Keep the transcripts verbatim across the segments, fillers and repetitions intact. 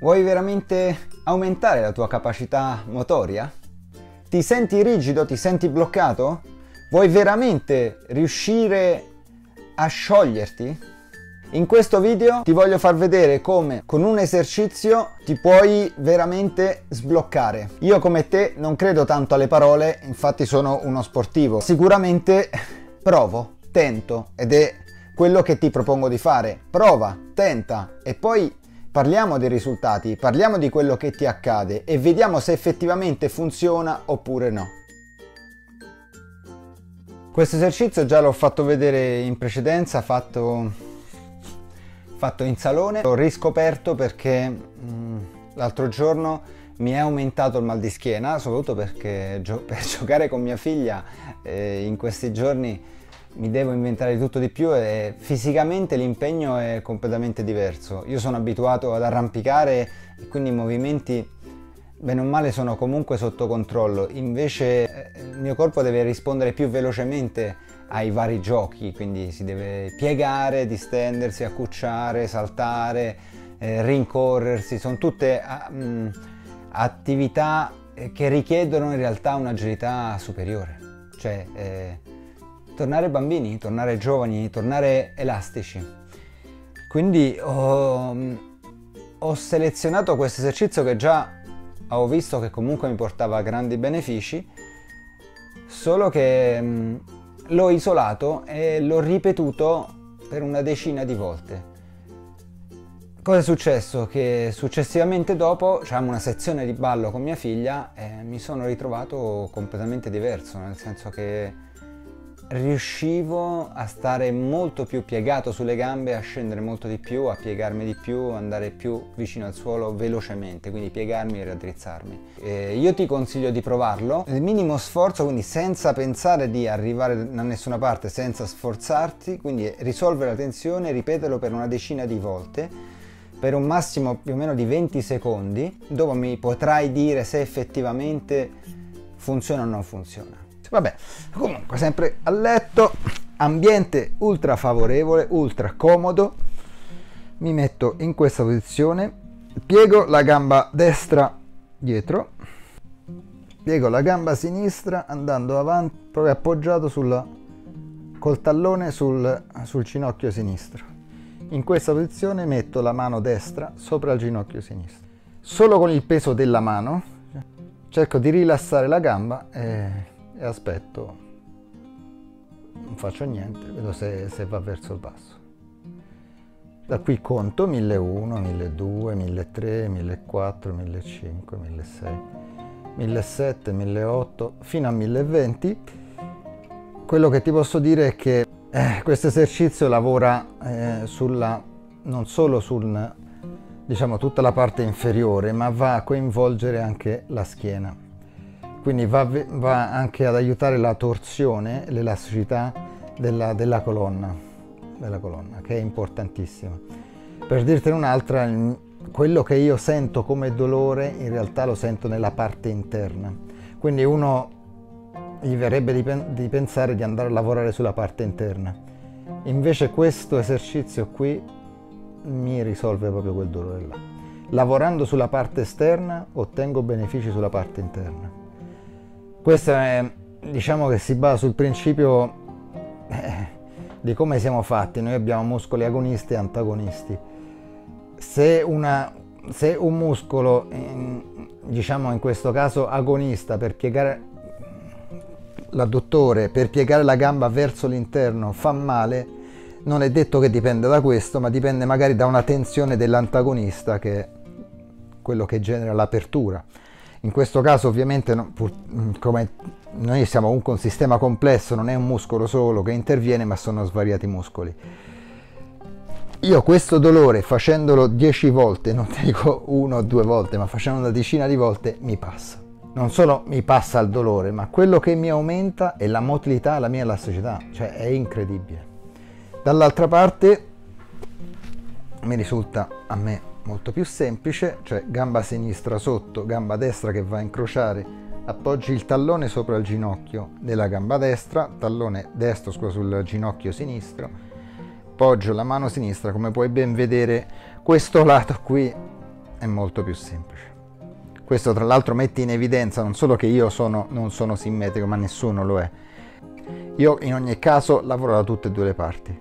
Vuoi veramente aumentare la tua capacità motoria? Ti senti rigido? Ti senti bloccato? Vuoi veramente riuscire a scioglierti? In questo video ti voglio far vedere come con un esercizio ti puoi veramente sbloccare. Io come te non credo tanto alle parole, infatti sono uno sportivo. Sicuramente provo, tento, ed è quello che ti propongo di fare. Prova, tenta e poi parliamo dei risultati, parliamo di quello che ti accade e vediamo se effettivamente funziona oppure no. Questo esercizio già l'ho fatto vedere in precedenza, fatto... fatto in salone, l'ho riscoperto perché l'altro giorno mi è aumentato il mal di schiena, soprattutto perché gio- per giocare con mia figlia eh, in questi giorni mi devo inventare tutto di più e fisicamente l'impegno è completamente diverso. Io sono abituato ad arrampicare e quindi i movimenti bene o male sono comunque sotto controllo, invece eh, il mio corpo deve rispondere più velocemente ai vari giochi, quindi si deve piegare, distendersi, accucciare, saltare, eh, rincorrersi. Sono tutte uh, mh, attività che richiedono in realtà un'agilità superiore, cioè eh, tornare bambini, tornare giovani, tornare elastici. Quindi ho, mh, ho selezionato questo esercizio che già ho visto che comunque mi portava grandi benefici, solo che mh, l'ho isolato e l'ho ripetuto per una decina di volte. Cosa è successo? Che successivamente dopo c'era una sezione di ballo con mia figlia e mi sono ritrovato completamente diverso, nel senso che riuscivo a stare molto più piegato sulle gambe, a scendere molto di più, a piegarmi di più, andare più vicino al suolo velocemente, quindi piegarmi e raddrizzarmi. Eh, io ti consiglio di provarlo, il minimo sforzo, quindi senza pensare di arrivare da nessuna parte, senza sforzarti, quindi risolvere la tensione, ripeterlo per una decina di volte, per un massimo più o meno di venti secondi, dopo mi potrai dire se effettivamente funziona o non funziona. Vabbè, comunque sempre a letto, ambiente ultra favorevole, ultra comodo, mi metto in questa posizione, piego la gamba destra dietro, piego la gamba sinistra andando avanti, proprio appoggiato sulla, col tallone sul, sul ginocchio sinistro. In questa posizione metto la mano destra sopra il ginocchio sinistro. Solo con il peso della mano cerco di rilassare la gamba e... e aspetto, non faccio niente, vedo se, se va verso il basso. Da qui conto mille uno, mille due, mille tre, mille quattro, mille cinque, mille sei, mille sette, mille otto fino a mille venti. Quello che ti posso dire è che eh, questo esercizio lavora eh, sulla, non solo sul, diciamo, tutta la parte inferiore, ma va a coinvolgere anche la schiena. Quindi va, va anche ad aiutare la torsione, l'elasticità della, della, colonna, della colonna, che è importantissima. Per dirtene un'altra, quello che io sento come dolore in realtà lo sento nella parte interna. Quindi uno gli verrebbe di, pen di pensare di andare a lavorare sulla parte interna. Invece questo esercizio qui mi risolve proprio quel dolore là. Lavorando sulla parte esterna ottengo benefici sulla parte interna. Questo è, diciamo che si basa sul principio eh, di come siamo fatti. Noi abbiamo muscoli agonisti e antagonisti. Se, una, se un muscolo, in, diciamo in questo caso agonista, per piegare l'adduttore, per piegare la gamba verso l'interno fa male, non è detto che dipenda da questo, ma dipende magari da una tensione dell'antagonista, che è quello che genera l'apertura. In questo caso ovviamente, no, pur, come noi siamo comunque un sistema complesso, non è un muscolo solo che interviene, ma sono svariati muscoli. Io questo dolore, facendolo dieci volte, non ti dico una o due volte, ma facendo una decina di volte, mi passa. Non solo mi passa il dolore, ma quello che mi aumenta è la motilità, la mia elasticità, cioè è incredibile. Dall'altra parte mi risulta a me molto più semplice, cioè gamba sinistra sotto, gamba destra che va a incrociare, appoggi il tallone sopra il ginocchio della gamba destra, tallone destro scusa, sul ginocchio sinistro, appoggio la mano sinistra, come puoi ben vedere questo lato qui è molto più semplice. Questo tra l'altro mette in evidenza non solo che io sono, non sono simmetrico, ma nessuno lo è. Io in ogni caso lavoro da tutte e due le parti.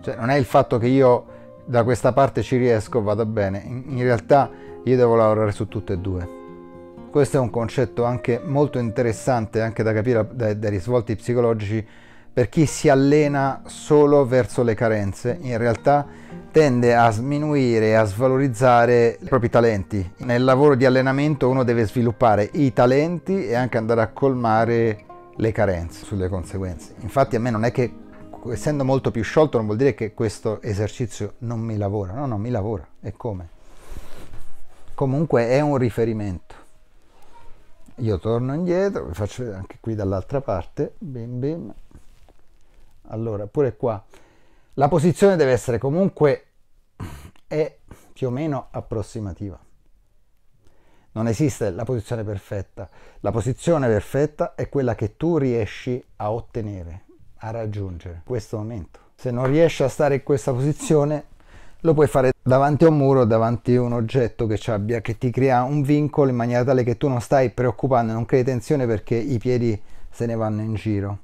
Cioè non è il fatto che io da questa parte ci riesco, vada bene. In realtà io devo lavorare su tutte e due. Questo è un concetto anche molto interessante, anche da capire dai, dai risvolti psicologici, per chi si allena solo verso le carenze. In realtà tende a sminuire e a svalorizzare i propri talenti. Nel lavoro di allenamento uno deve sviluppare i talenti e anche andare a colmare le carenze sulle conseguenze. Infatti a me non è che, essendo molto più sciolto, non vuol dire che questo esercizio non mi lavora. No, no, mi lavora. E come? Comunque è un riferimento. Io torno indietro, vi faccio vedere anche qui dall'altra parte. Bim bim. Allora, pure qua. La posizione deve essere comunque è più o meno approssimativa. Non esiste la posizione perfetta. La posizione perfetta è quella che tu riesci a ottenere, a raggiungere in questo momento. Se non riesci a stare in questa posizione, lo puoi fare davanti a un muro, davanti a un oggetto che, abbia, che ti crea un vincolo, in maniera tale che tu non stai preoccupando, non crei tensione perché i piedi se ne vanno in giro.